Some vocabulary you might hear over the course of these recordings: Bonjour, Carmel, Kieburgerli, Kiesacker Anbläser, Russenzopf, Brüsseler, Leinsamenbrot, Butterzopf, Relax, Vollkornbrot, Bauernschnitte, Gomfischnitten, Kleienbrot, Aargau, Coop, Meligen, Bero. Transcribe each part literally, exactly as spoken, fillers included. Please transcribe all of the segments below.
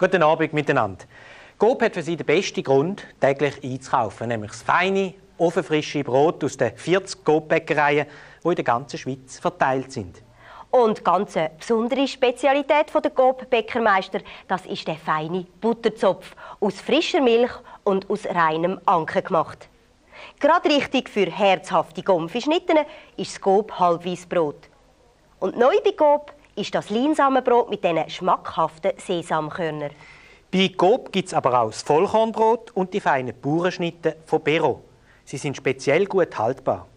Guten Abend miteinander. Coop hat für Sie den besten Grund, täglich einzukaufen, nämlich das feine, ofenfrische Brot aus den vierzig Coop-Bäckereien, die in der ganzen Schweiz verteilt sind. Und ganz eine besondere Spezialität der Coop-Bäckermeister, das ist der feine Butterzopf, aus frischer Milch und aus reinem Anken gemacht. Gerade richtig für herzhafte Gomfischnitten ist das Coop Halbweissbrot. Und neu bei Coop ist das Leinsamenbrot mit diesen schmackhaften Sesamkörnern. Bei Coop gibt es aber auch das Vollkornbrot und die feinen Bauernschnitte von Bero. Sie sind speziell gut haltbar.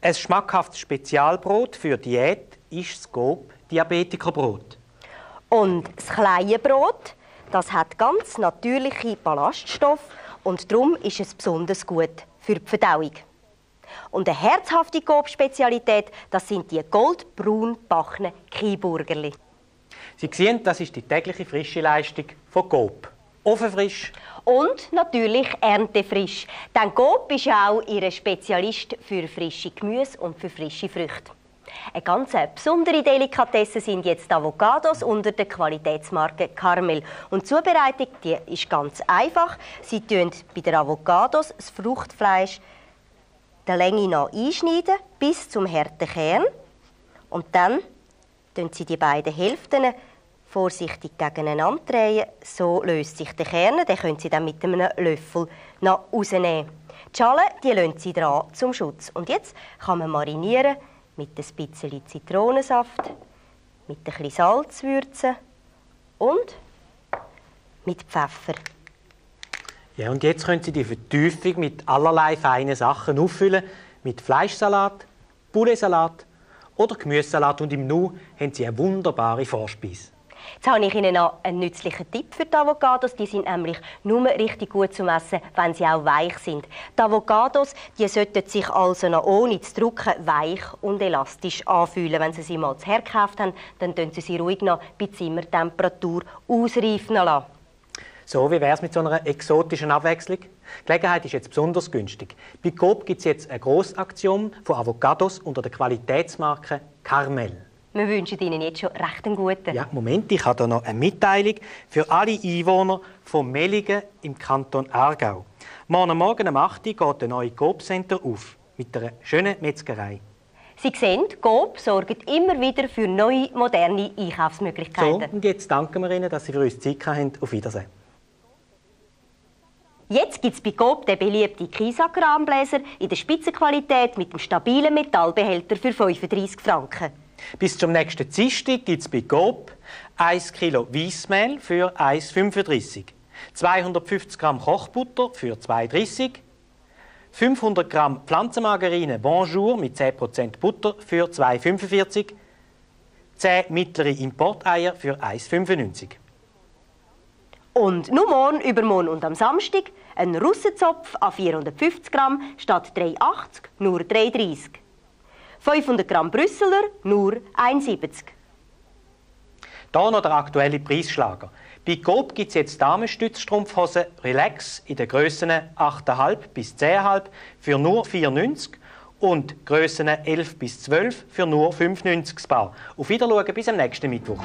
Ein schmackhaftes Spezialbrot für Diät ist das Coop Diabetikerbrot. Und das Kleienbrot, das hat ganz natürliche Ballaststoffe und darum ist es besonders gut für die Verdauung. Und eine herzhafte Coop-Spezialität, das sind die goldbraun gebackenen Kieburgerli. Sie sehen, das ist die tägliche frische Leistung von Coop. Ofenfrisch. Und natürlich erntefrisch. Denn Coop ist auch ihr Spezialist für frische Gemüse und für frische Früchte. Eine ganz besondere Delikatesse sind jetzt Avocados unter der Qualitätsmarke Carmel. Und die Zubereitung die ist ganz einfach. Sie tun bei den Avocados das Fruchtfleisch der Länge nach einschneiden bis zum harten Kern. Und dann drehen Sie die beiden Hälften vorsichtig gegeneinander drehen. So löst sich der Kern. Den können Sie dann mit einem Löffel nach rausnehmen. Die Schale die lassen Sie dran zum Schutz. Und jetzt kann man marinieren. Mit ein bisschen Zitronensaft, mit ein bisschen Salz würzen und mit Pfeffer. Ja, und jetzt können Sie die Vertiefung mit allerlei feinen Sachen auffüllen. Mit Fleischsalat, Pouletsalat oder Gemüsesalat. Und im Nu haben Sie eine wunderbare Vorspeise. Jetzt habe ich Ihnen noch einen nützlichen Tipp für die Avocados. Die sind nämlich nur richtig gut zum Essen, wenn sie auch weich sind. Die Avocados die sollten sich also noch ohne zu drücken weich und elastisch anfühlen. Wenn Sie sie mal zu hergekauft haben, dann können Sie sie ruhig noch bei Zimmertemperatur ausreifen lassen. So, wie wäre es mit so einer exotischen Abwechslung? Die Gelegenheit ist jetzt besonders günstig. Bei Coop gibt es jetzt eine Grossaktion von Avocados unter der Qualitätsmarke Carmel. Wir wünschen Ihnen jetzt schon recht einen guten. Ja, Moment, ich habe da noch eine Mitteilung für alle Einwohner von Meligen im Kanton Aargau. Morgen Morgen um acht Uhr geht ein neues Coop-Center auf, mit einer schönen Metzgerei. Sie sehen, Coop sorgt immer wieder für neue, moderne Einkaufsmöglichkeiten. So, und jetzt danken wir Ihnen, dass Sie für uns Zeit haben. Auf Wiedersehen. Jetzt gibt es bei Coop den beliebten Kiesacker Anbläser in der Spitzenqualität mit dem stabilen Metallbehälter für fünfunddreissig Franken. Bis zum nächsten Dienstag gibt es bei Coop ein Kilo Weissmehl für ein Franken fünfunddreissig, zweihundertfünfzig Gramm Kochbutter für zwei Franken dreißig, fünfhundert Gramm Pflanzenmargarine Bonjour mit zehn Prozent Butter für zwei Franken fünfundvierzig, zehn mittlere Importeier für ein Franken fünfundneunzig. Und nur morgen, übermorgen und am Samstag ein Russenzopf an vierhundertfünfzig Gramm statt drei Franken achtzig nur drei Franken dreißig. fünfhundert Gramm Brüsseler, nur ein Franken siebzig. Hier noch der aktuelle Preisschlager. Bei Coop gibt es jetzt Damenstützstrumpfhosen Relax in den Grössen acht Komma fünf bis zehn Komma fünf für nur vier Franken neunzig und Grössen elf bis zwölf für nur fünf Franken neunzig das Paar. Auf Wiedersehen bis am nächsten Mittwoch.